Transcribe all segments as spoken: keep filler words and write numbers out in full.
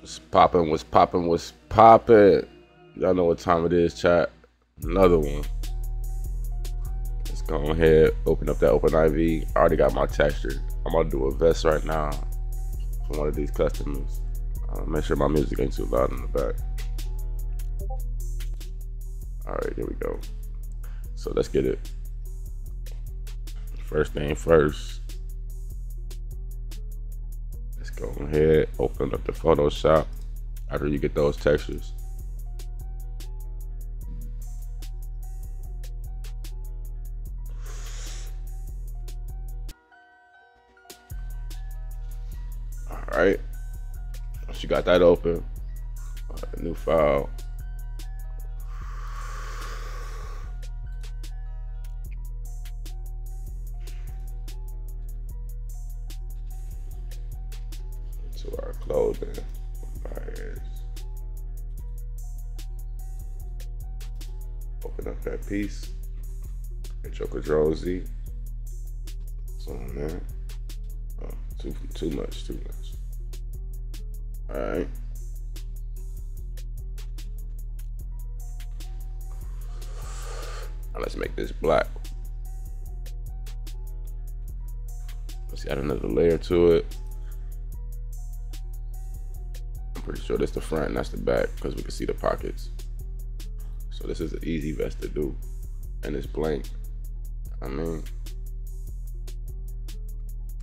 What's poppin', what's poppin', what's poppin'? Y'all know what time it is, chat. Another one. Let's go ahead, open up that OpenIV. I already got my texture. I'm gonna do a vest right now for one of these customers. Uh, make sure my music ain't too loud in the back. All right, here we go. So let's get it. First thing first. Let's go ahead, open up the Photoshop after you get those textures. All right, once you got that open, right, new file. Clothing buyers. Open up that piece. Hit your control Z. Zoom in. Oh, too too much, too much. Alright. Now let's make this black. Let's add another layer to it. Pretty sure that's the front and that's the back because we can see the pockets. So this is an easy vest to do, and it's blank. I mean,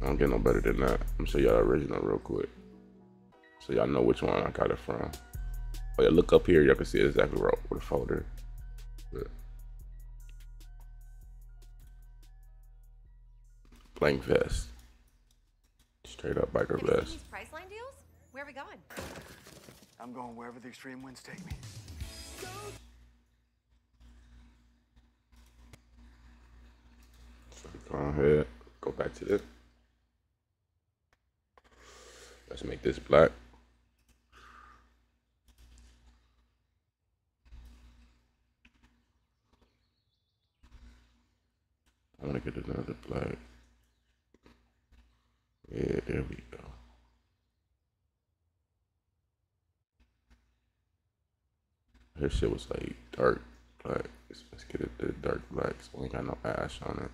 I don't get no better than that. I'm gonna show y'all the original real quick so y'all know which one I got it from. Oh yeah, look up here, y'all can see exactly where the folder. Yeah. Blank vest, straight up biker vest. Where are we going? I'm going wherever the extreme winds take me. So go ahead, go back to this. Let's make this black. I want to get another black. Yeah, there we go. Her shit was like dark black. Let's get it the dark black so we ain't got no ash on it.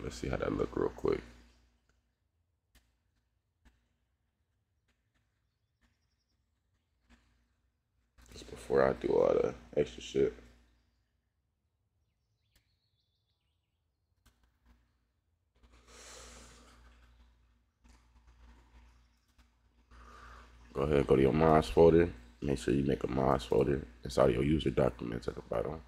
Let's see how that look real quick. Just before I do all the extra shit. Go ahead, go to your mods folder. Make sure you make a mods folder inside your user documents at the bottom.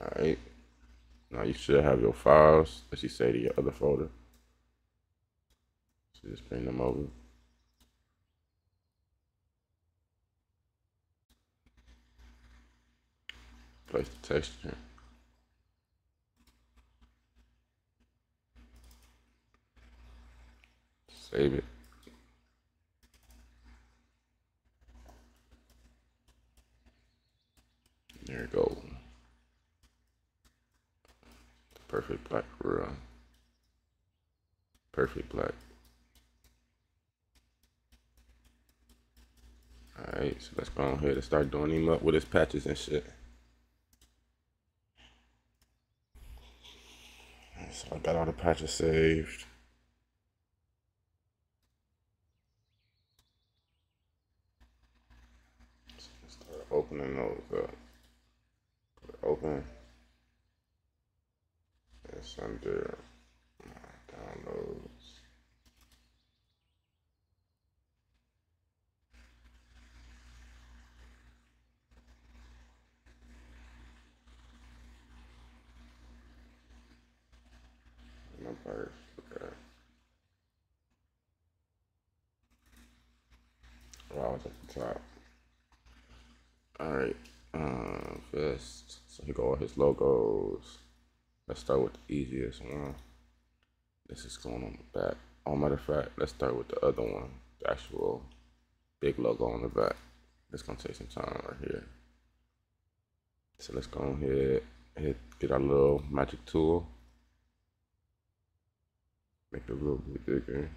Alright, now you should have your files, as you say, to your other folder. So just bring them over. Place the texture. Save it. There it goes. Perfect black, for real. Perfect black. Alright, so let's go on here to start doing him up with his patches and shit. So I got all the patches saved. So let's start opening those up. Open. It's under my downloads. My birth, okay. top. All right, uh, first, so here go all his logos. Let's start with the easiest one. This is going on the back. Oh, matter of fact, let's start with the other one, the actual big logo on the back. It's gonna take some time right here. So let's go on here, hit, get our little magic tool. Make it a little bit bigger.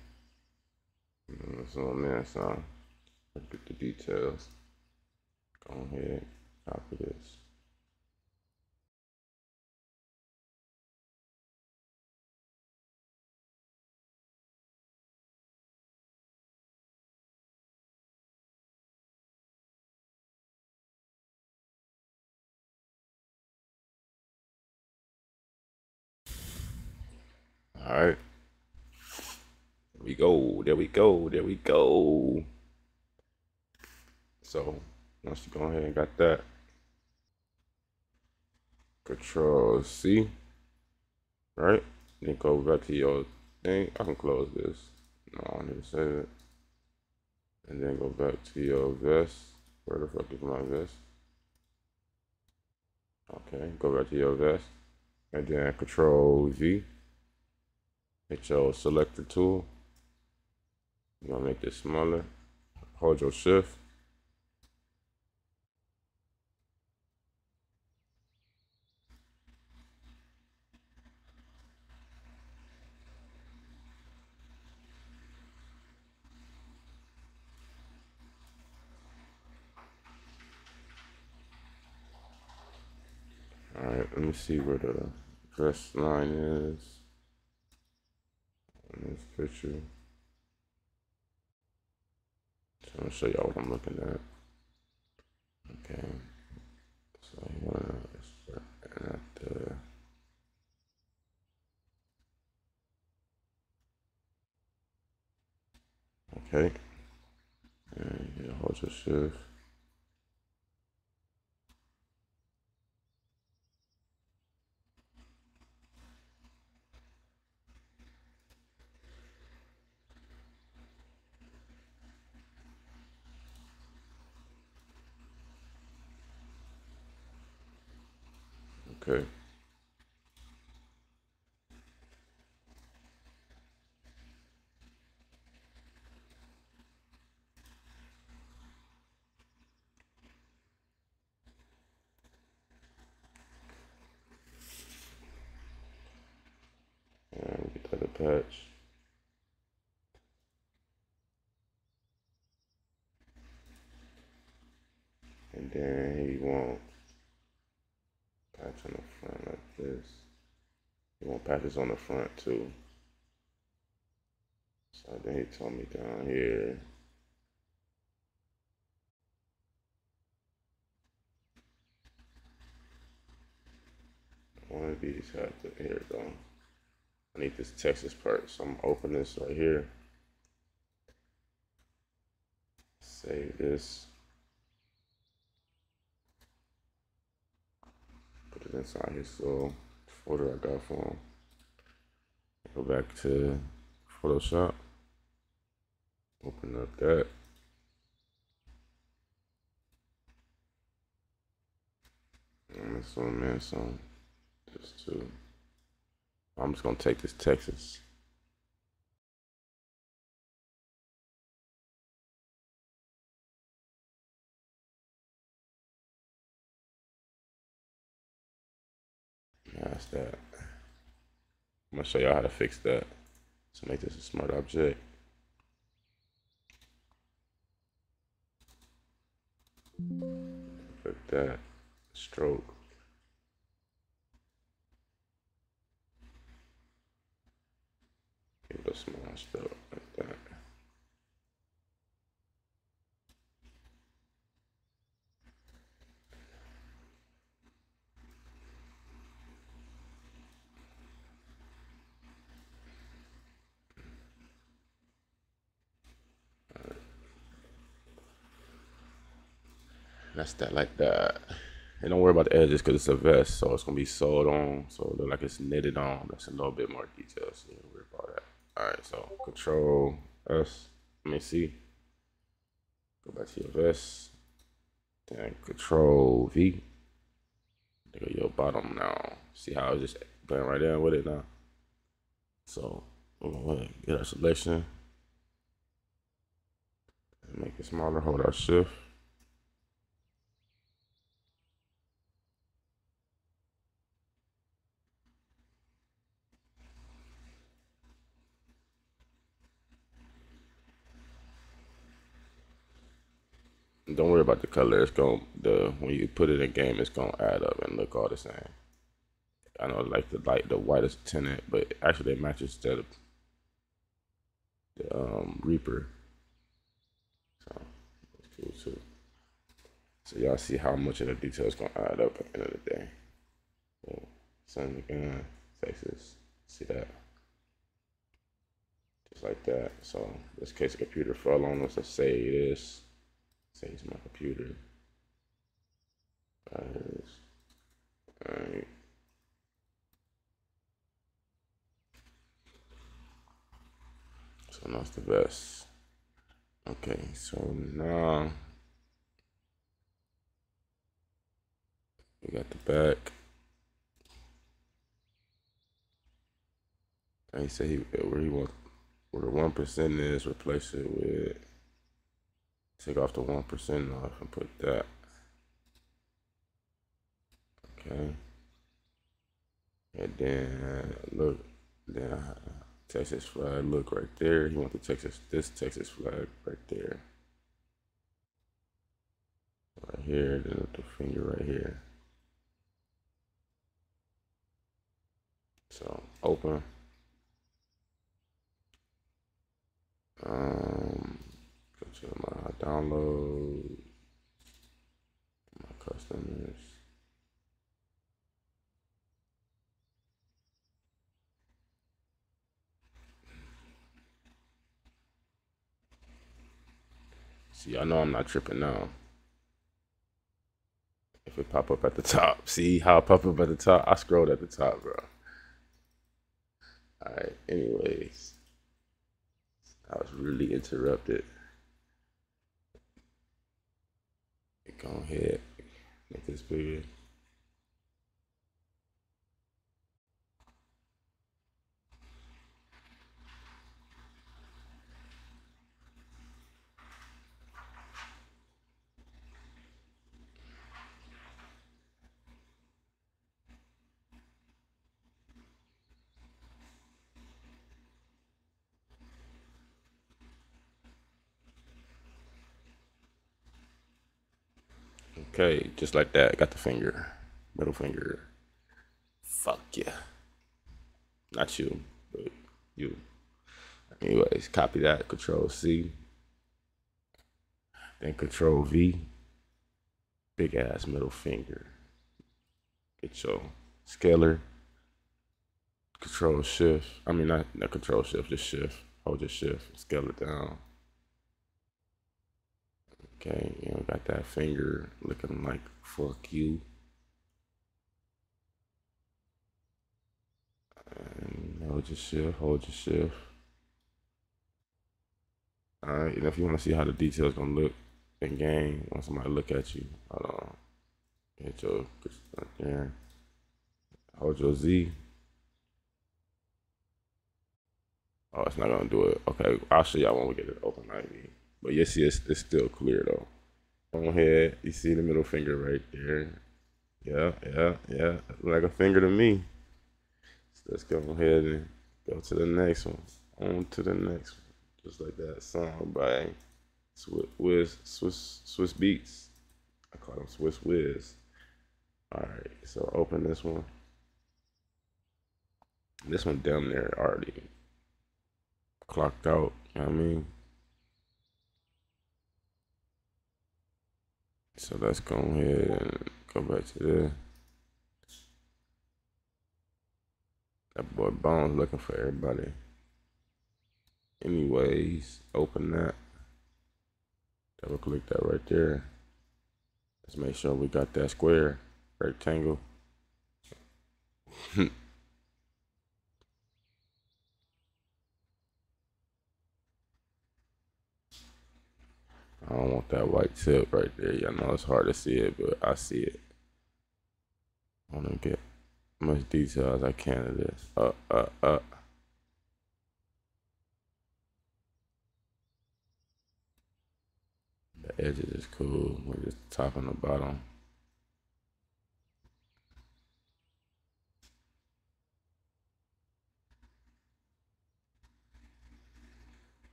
So man, so let's get the details. Go on here, copy this. All right, there we go, there we go, there we go. So once you go ahead and got that, Control C, right? Then go back to your thing. I can close this. No, I don't need to save it. And then go back to your vest. Where the fuck is my vest? Okay, go back to your vest, and then Control V. Hit your selector tool. You're gonna make this smaller. Hold your shift. All right, let me see where the first line is. This picture. So I'm gonna show y'all what I'm looking at. Okay. So I'm gonna start at the okay. And you hold your shift. Okay. And we get that attached. And then he won't. Patch on the front like this. You want patches on the front too. So then he told me down here. One of these have to here though. I need this Texas part, so I'm gonna open this right here. Save this. Inside his little folder I got for him. Go back to Photoshop. Open up that. And this one, man, so this too. I'm just gonna take this Texas. That's that. I'm gonna show y'all how to fix that. So make this a smart object. Click that stroke. Give it a small stroke like that. That's that, like that. And don't worry about the edges because it's a vest, so it's gonna be sewed on, so it look like it's knitted on. That's a little bit more detail, so you don't worry about that. All right, so Control S, let me see. Go back to your vest. Then control V. Look at your bottom now. See how I was just playing right there with it now. So we're gonna get our selection. Make it smaller, hold our shift. Don't worry about the color. It's gonna the when you put it in game, it's gonna add up and look all the same. I know like the light, the whitest tenant, but actually it matches the the um, Reaper. So that's cool too. So y'all see how much of the detail is gonna add up at the end of the day. So sun again, Texas. See that? Just like that. So in this case, the computer fell on us. Let's say it is. Saves my computer. All right. So that's the best. Okay, so now we got the back. I say he, where he wants, where the one percent is, replace it with. Take off the one percent off and put that. Okay. And then look, then Texas flag. Look right there. You want the Texas, this Texas flag right there, right here. Then the finger right here. So open. Um. To my download, my customers. See, I know I'm not tripping now. If it pop up at the top, see how it pop up at the top? I scrolled at the top, bro. All right, anyways, I was really interrupted. Go ahead, make this bigger. Okay, just like that. Got the finger, middle finger. Fuck yeah. Not you, but you. Anyways, copy that. Control C. Then Control V. Big ass middle finger. Get your scalar. Control Shift. I mean, not, not Control Shift, just Shift. Hold your Shift. Scale it down. Okay, you know, got that finger looking like fuck you. And hold your shift, hold your shift. All right, and if you want to see how the details gonna look in game, when somebody look at you, hold on, hit your right there, hold your Z. Oh, it's not gonna do it. Okay, I'll show y'all when we get it open I V. But you see, it's, it's still clear though. Go ahead, you see the middle finger right there. Yeah, yeah, yeah, like a finger to me. So let's go ahead and go to the next one. On to the next one. Just like that song by Swiss, Swiss, Swiss Beats. I call them Swiss Wiz. All right, so open this one. This one down there already clocked out, you know what I mean? So let's go ahead and go back to there. That boy Bones looking for everybody. Anyways, open that. Double click that right there. Let's make sure we got that square, rectangle. I don't want that white tip right there. Y'all know it's hard to see it, but I see it. I want to get as much detail as I can of this. Uh, uh, uh. The edges is cool. We're just the top and the bottom.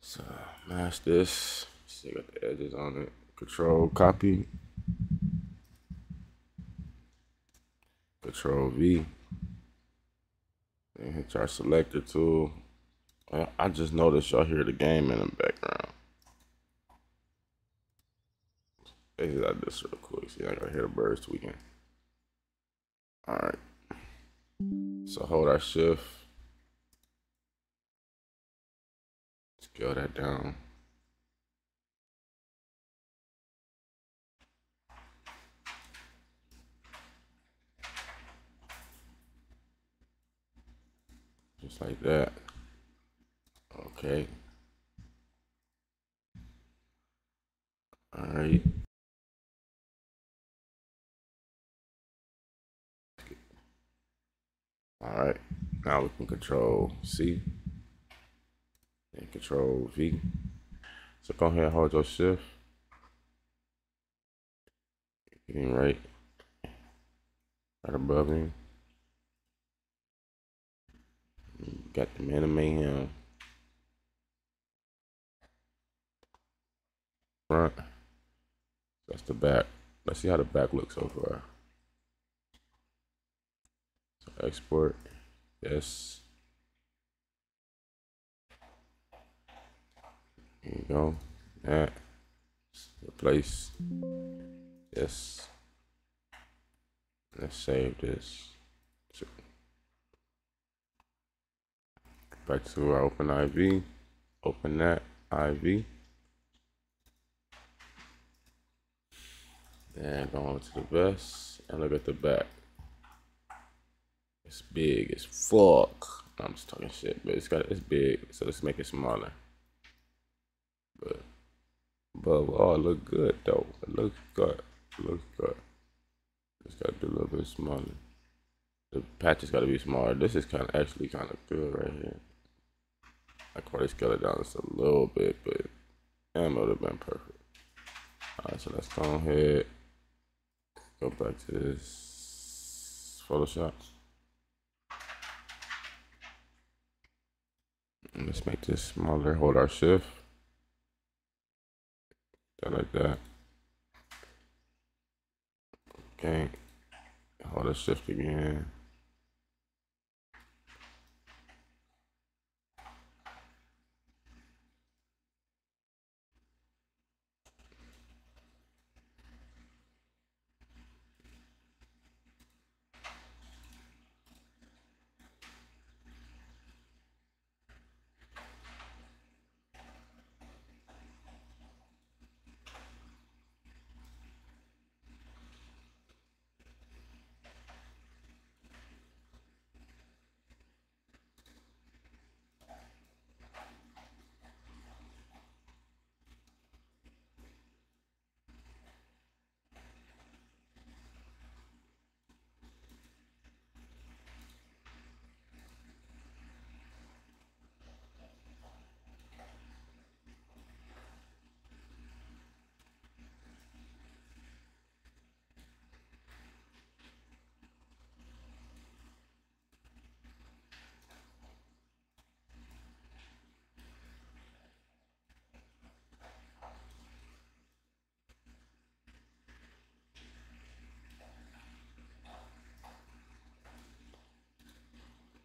So mash this, still got the edges on it, control copy, control V, and hit our selector tool. I just noticed y'all hear the game in the background. Exit out this real quick, see I gotta hear the birds tweaking. All right, so hold our shift. Scale that down. Just like that. Okay. All right. All right. Now we can control C. And control V. So go ahead and hold your shift. Getting right. Right above him. Got the man of mayhem. Front. That's the back. Let's see how the back looks so far. So export. Yes. There you go. That. Replace. Yes. Let's save this. Back to our OpenIV. Open that I V. Then go on to the vest and look at the back. It's big as fuck. I'm just talking shit, but it's got it's big, so let's make it smaller. But, but oh, it look good though. It looks good. It looks good. Just gotta do a little bit smaller. The patches gotta be smaller. This is kind of actually kind of good right here. I probably scale it down just a little bit, but damn, it would have been perfect. All right, so let's go ahead. Go back to this Photoshop. And let's make this smaller. Hold our shift. Like that. Okay. Hold the shift again.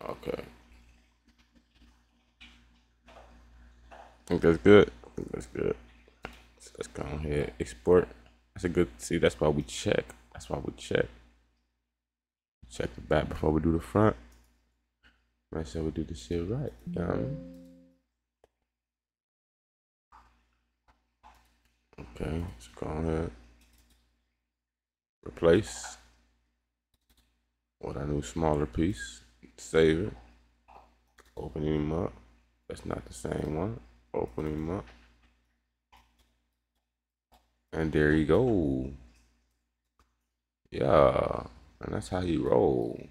Okay. I think that's good. I think that's good. So let's go ahead. Export. That's a good. See, that's why we check. That's why we check. Check the back before we do the front. Make sure we do this shit right. Um, okay. Let's go ahead. Replace. or that new smaller piece, save it, open him up. That's not the same one. Open him up. And there you go. Yeah. And that's how you roll.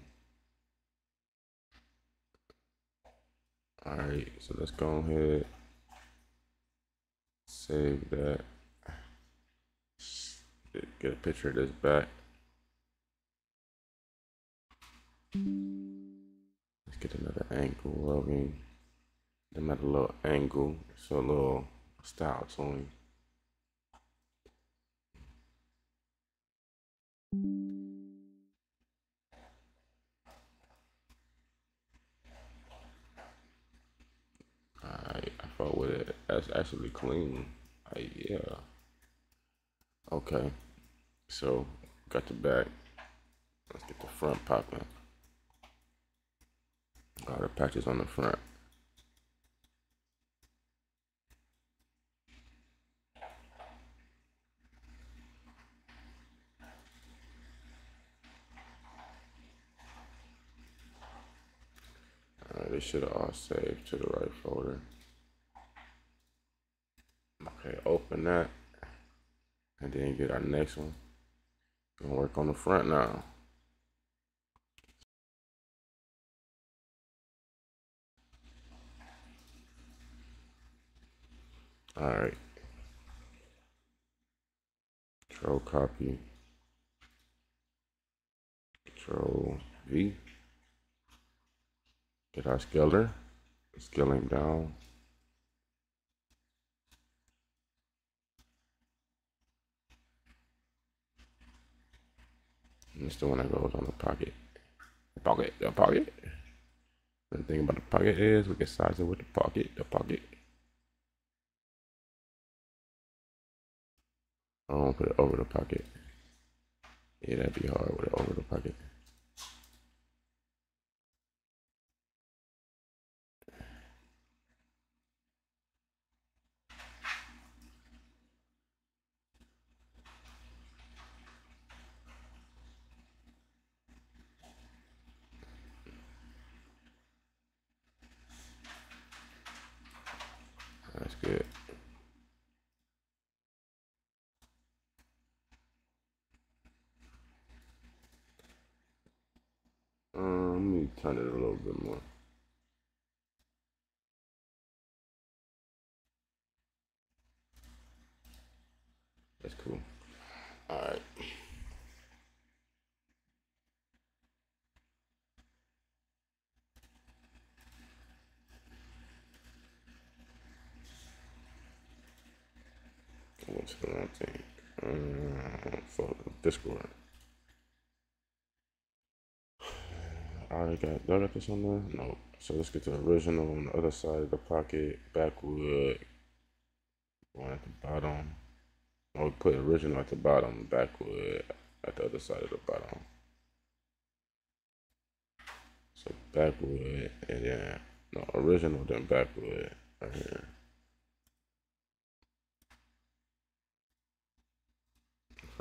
Alright, so let's go ahead. Save that. Get a picture of this back. Let's get another angle of him. Another little angle. So a little style to him. Alright, I fought with it. That's actually clean. I, yeah. Okay. So got the back. Let's get the front popping. All the patches on the front. They should have all saved to the right folder. Okay, open that and then get our next one. Gonna work on the front now. All right, control copy, control V. Get our scaler, scaling down. And it's the one that goes on the pocket. The pocket, the pocket. The thing about the pocket is we can size it with the pocket, the pocket. I don't put it over the pocket. Yeah, that'd be hard with it over the pocket. That's good. Um, let me turn it a little bit more. That's cool. All right. What's the wrong thing? Um, for Discord. I got, do I got this on there? No. So let's get to the original on the other side of the pocket. Backwood. One at the bottom. I'll put original at the bottom. Backwood at the other side of the bottom. So backwood and then, no, original then backwood right here.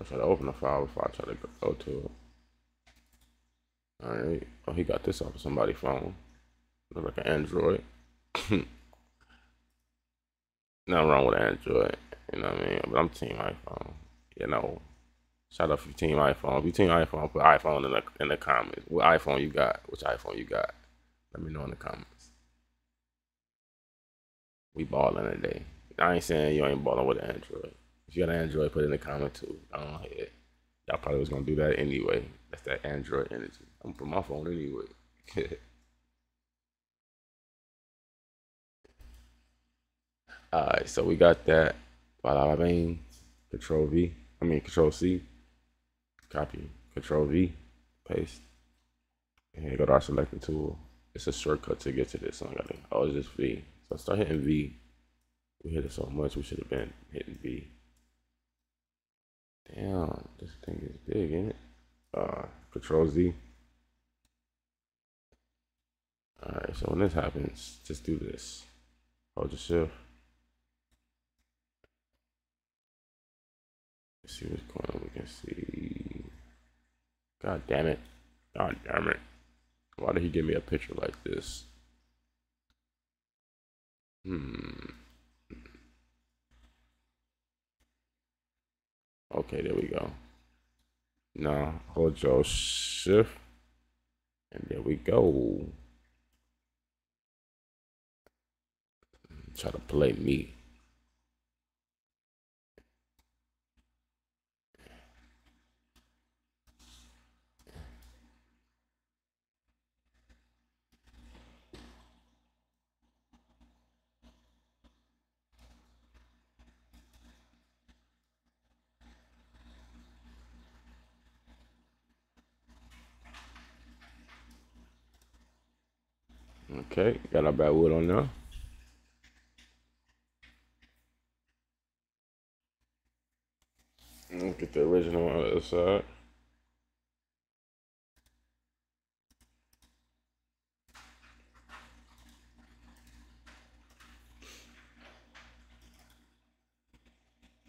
I try to open the file before I try to go to it. Alright. Oh, he got this off of somebody's phone. Look like an Android. Nothing wrong with Android. You know what I mean? But I'm team iPhone. You know. Shout out for team iPhone. If you team iPhone, put iPhone in the in the comments. What iPhone you got? Which iPhone you got? Let me know in the comments. We balling today. I ain't saying you ain't balling with an Android. If you got an Android, put it in the comment too. I don't know. Y'all probably was gonna do that anyway. That's that Android energy. I'm gonna put my phone anyway. Alright, so we got that. Bada bing. Control V. I mean control C. Copy. Control V. Paste. And go to our selector tool. It's a shortcut to get to this. So I gotta oh it's just V. So start hitting V. We hit it so much we should have been hitting V. Damn, this thing is big, ain't it? Uh, Control Z. Alright, so when this happens, just do this. Hold your shift. Let's see what's going on. We can see. God damn it. I God damn it. Why did he give me a picture like this? Hmm. Okay, there we go. Now hold your shift. And there we go. Try to play me. Okay, got our bad wood on there. Look at the original on the other side.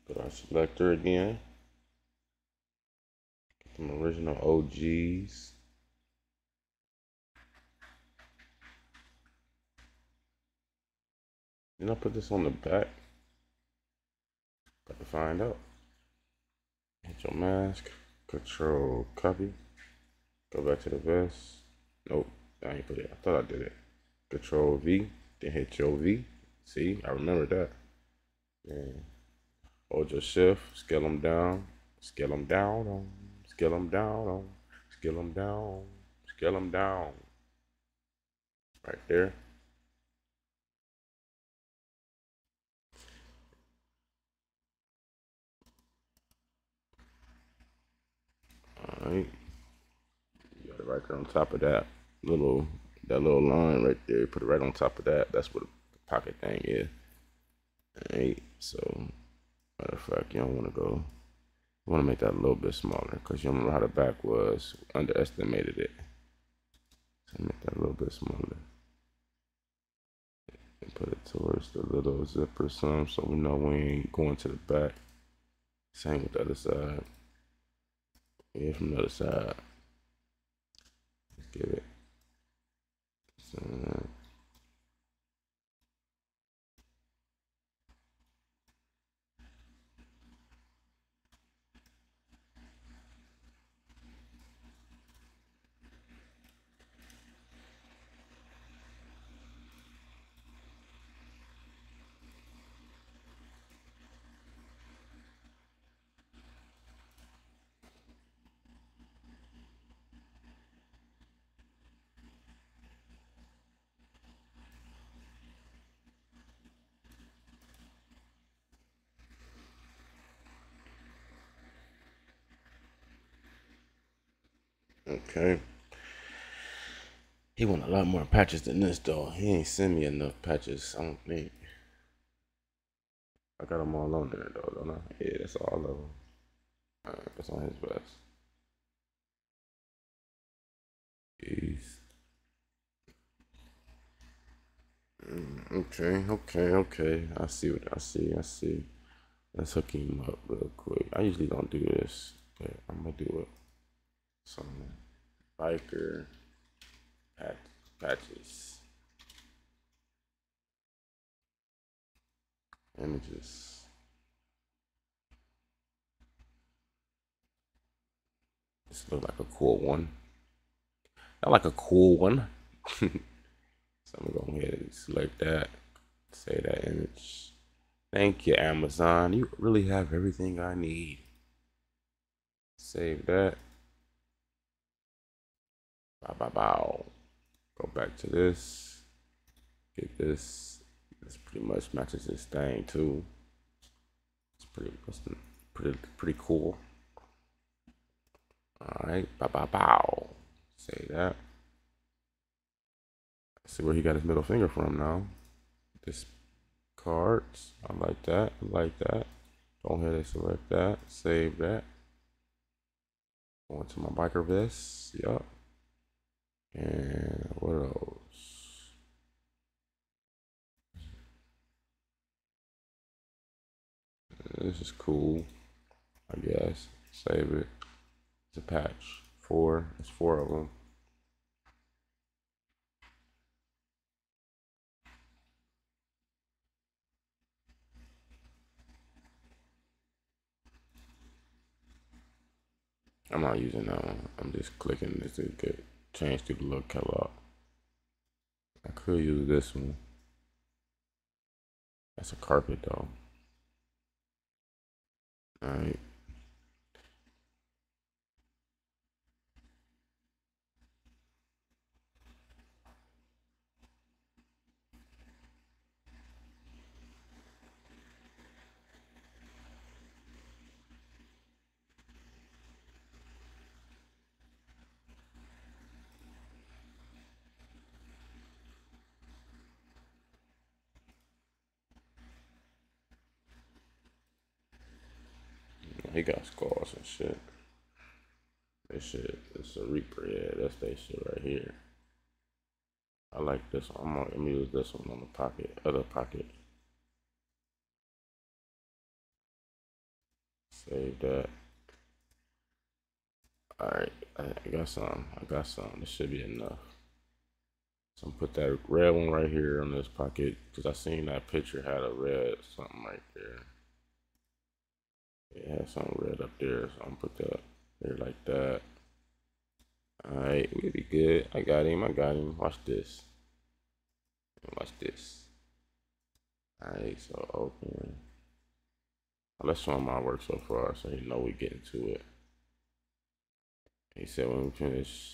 Put our selector again. Get some original O Gs. Did I put this on the back? Got to find out. Hit your mask, control copy, go back to the vest. Nope, I ain't put it. I thought I did it. Control V, then hit your V. See, I remember that. Yeah. Hold your shift, scale them down, scale them down on, scale them down on, scale them down on, scale them down. Right there. Alright, you got it right there on top of that little that little line right there. Put it right on top of that. That's what the pocket thing is. Alright, so matter of fact, you don't want to go. You want to make that a little bit smaller because you don't know how the back was. Underestimated it. So make that a little bit smaller. And put it towards the little zipper some, so we know we ain't going to the back. Same with the other side. Yeah, from the other side. Let's give it. So, okay. He want a lot more patches than this though. He ain't send me enough patches, I don't think. I got them all on there though, don't I? Yeah, that's all of them. Alright, that's on his vest. Jeez. Okay, okay, okay. I see what I see, I see. Let's hook him up real quick. I usually don't do this, but I'm gonna do it. Some biker patch, patches, images. This looks like a cool one. I like a cool one. So I'm going to go ahead and select that. Say that image. Thank you, Amazon. You really have everything I need. Save that. Bow, bow, bow. Go back to this. Get this. This pretty much matches this thing too. It's pretty, it's pretty, pretty cool. All right. Bow, bow, bow. Say that. Let's see where he got his middle finger from now. This cards. I like that. I like that. Go ahead and select that. Save that. Going to my biker vest. Yup. And what else? This is cool, I guess. Save it. It's a patch. Four. There's four of them. I'm not using that one. I'm just clicking this to get change to the little catalog. I could use this one. That's a carpet though. All right. He got scars and shit. This shit, it's a Reaper, yeah, that's that shit right here. I like this one. I'm gonna use this one on the pocket, other pocket. Save that. Alright, I got some. I got some. This should be enough. So I'm put that red one right here on this pocket, because I seen that picture had a red something right there. It has something red up there, so I'm gonna put that up there like that. Alright, we'll be good. I got him, I got him. Watch this. Watch this. Alright, so open. Let's show him my work so far so he know we getting to it. He said when we finish.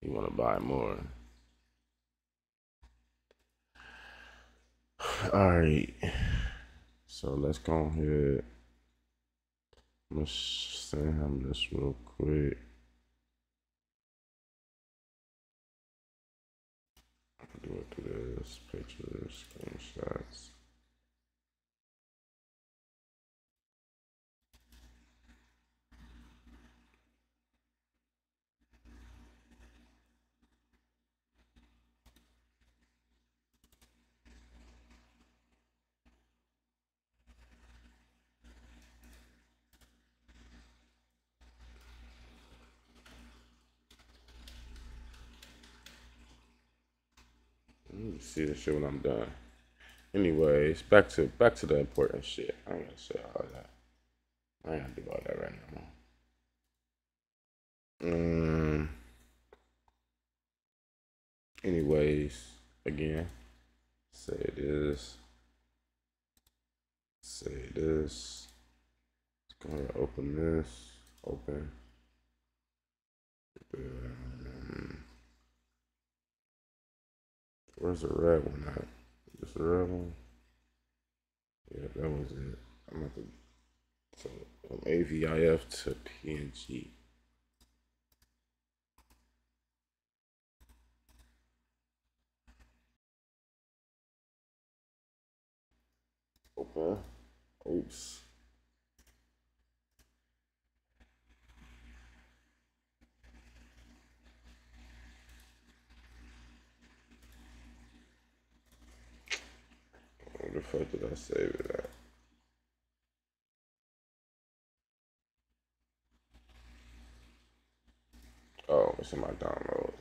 You wanna buy more. Alright, so let's go ahead. I'm gonna send him this real quick. Do it to this pictures, screenshots. See the shit when I'm done. Anyways, back to back to the important shit. I ain't gonna say all that. I ain't gonna do all that right now. Um. Anyways, again, say this. Say this. Let's go ahead and open this. Open. Um, Where's the red one at? Just the red one? Yeah, that was it. I'm at the so from A V I F to P N G. Open. Oops. Where the fuck did I save it at? Oh, it's in my downloads.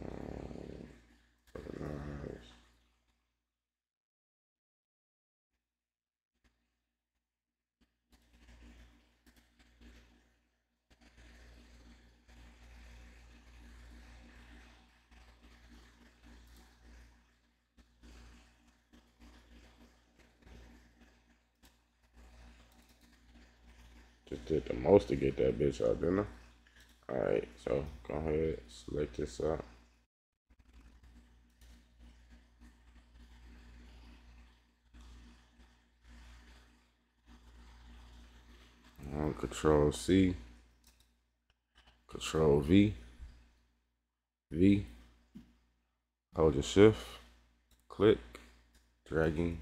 Um, nice. Just did the most to get that bitch out, didn't I? Alright, so go ahead, select this up. Um, control C, Control V, V, hold your shift, click, dragging.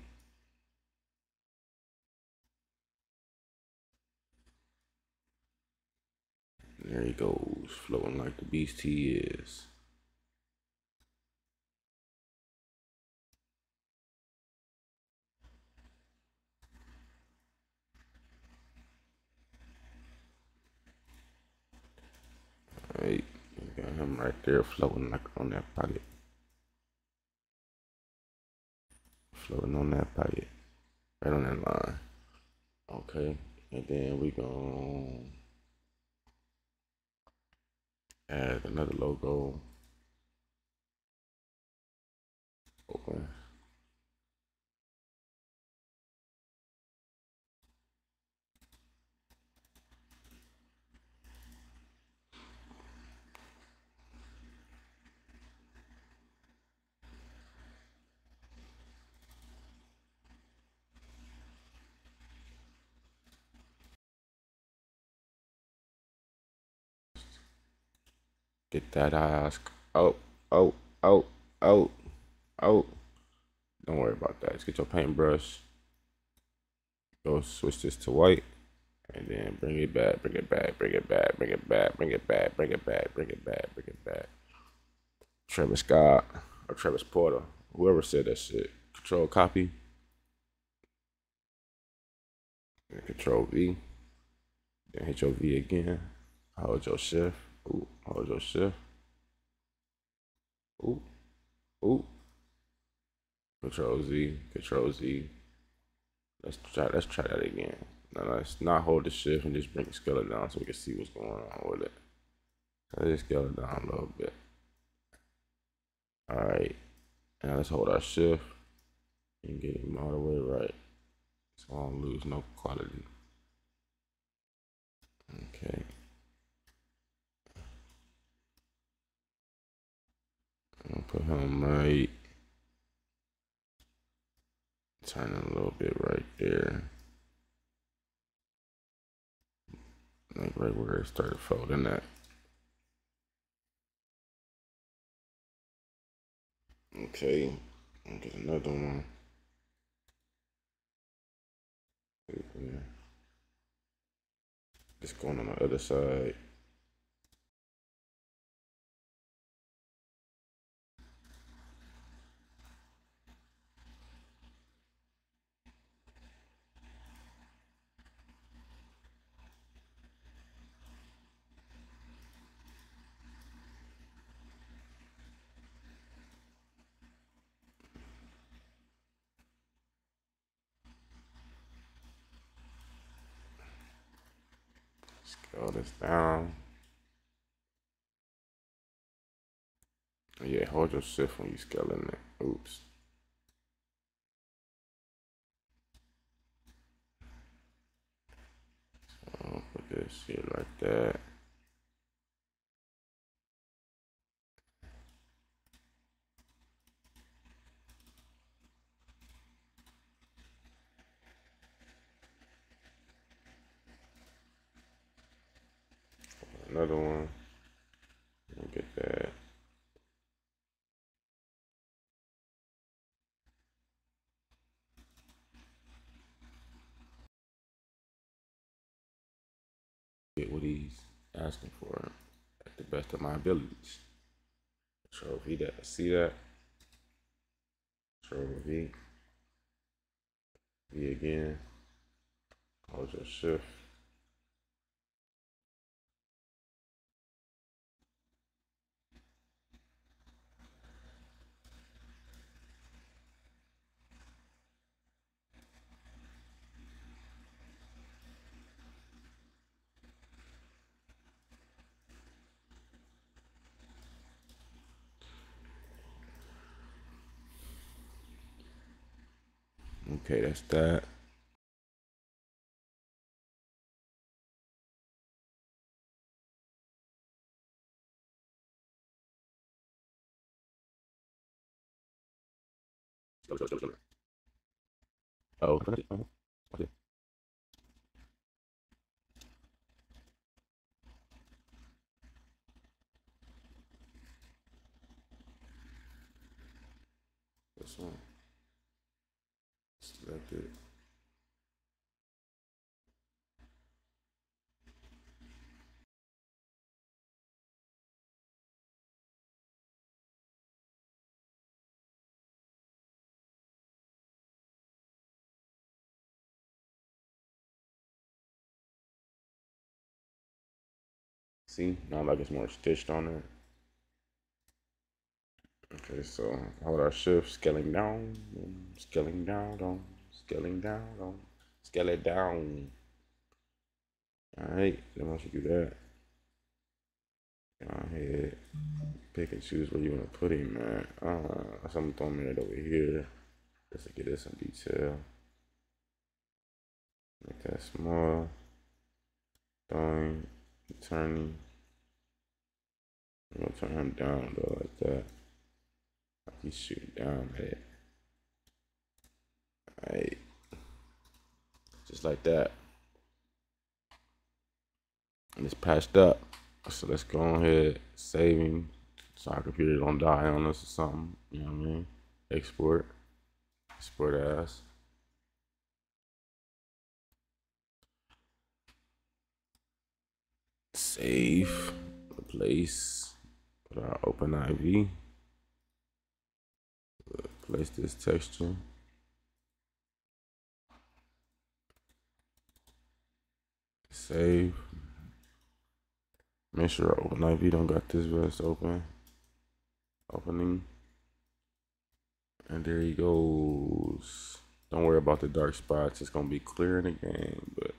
There he goes, floating like the beast he is. Alright, got him right there floating like on that pocket. floating on that pipe, right on that line. Okay, and then we gonna add another logo. Open. Get that ask. Oh, oh, oh, oh, oh. Don't worry about that. Just get your paintbrush. Go switch this to white. And then bring it back, bring it back, bring it back, bring it back, bring it back, bring it back, bring it back, bring it back. Travis Scott or Travis Porter. Whoever said that shit. Control copy. And control V. Then hit your V again. Hold your shift. Ooh, hold your shift. Ooh, ooh. Control Z, Control Z. Let's try. Let's try that again. Now let's not hold the shift and just bring the scale down so we can see what's going on with it. Let's just scale it down a little bit. All right. Now let's hold our shift and get him all the way right, so I don't lose no quality. Okay. Put him right. Turn a little bit right there. Like right where it started folding at. Okay. I'll get another one. Just going on the other side. Scale this down. Yeah, hold your shift when you scaling it. Oops. So put this here like that. Another one. Let me get that. Get what he's asking for at the best of my abilities. Control V that. See that? Control V. V again. Hold your shift. Okay, that's that. Oh, okay. This one. Select it. See, now like it's more stitched on it. Okay, so hold our shift, scaling down, and scaling down, down, scaling down, down, scale it down. Alright, then once you do that, go ahead, pick and choose where you want to put him at. Uh, so I'm throwing it over here just to get us some detail. Make that small. Throwing, turning. I'm gonna turn him down though, like that. Like he's shooting down at it. Alright. Just like that. And it's patched up. So let's go ahead, saving, so our computer don't die on us or something. You know what I mean? Export. Export as. Save. Replace. Put our OpenIV. Place this texture. Save. Make sure OpenIV don't got this rest open. Opening. And there he goes. Don't worry about the dark spots. It's gonna be clear in the game, but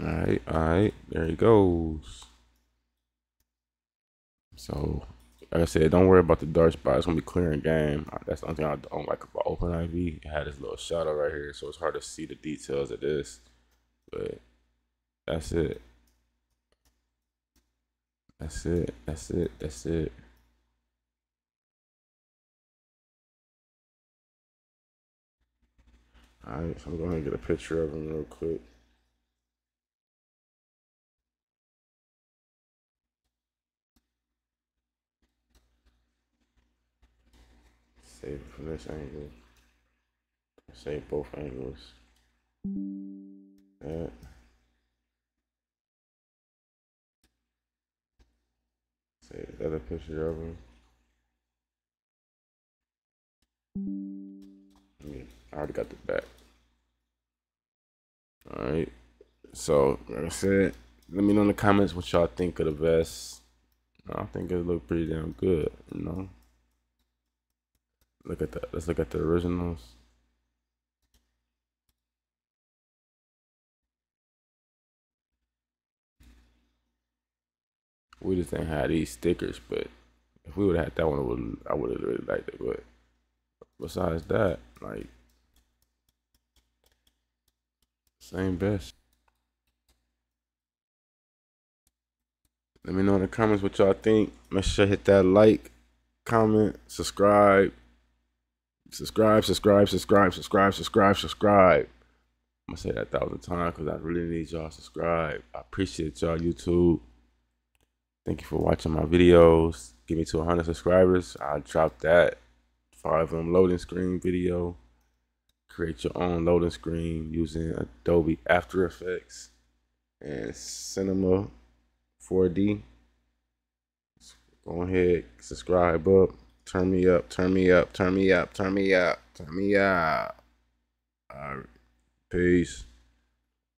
Alright, alright, there he goes. So, like I said, don't worry about the dark spot. It's going to be clear in game. That's the only thing I don't like about OpenIV. It had this little shadow right here, so it's hard to see the details of this. But, that's it. That's it, that's it, that's it. Alright, so I'm going to get a picture of him real quick. Save it from this angle. Save both angles. That. Save the other picture of him. Yeah, I already got the back. Alright. So, like I said, let me know in the comments what y'all think of the vest. I think it looked pretty damn good, you know? Look at that. Let's look at the originals. We just didn't have these stickers, but if we would have had that one, it would, I would have really liked it. But besides that, like, same best. Let me know in the comments what y'all think. Make sure to hit that like, comment, subscribe. Subscribe, subscribe, subscribe, subscribe, subscribe, subscribe. I'm gonna say that a thousand times because I really need y'all to subscribe. I appreciate y'all, YouTube. Thank you for watching my videos. Get me to one hundred subscribers. I'll drop that five of them loading screen video. Create your own loading screen using Adobe After Effects and Cinema four D. Go ahead, subscribe up. Turn me up, turn me up, turn me up, turn me up, turn me up. All right. Peace.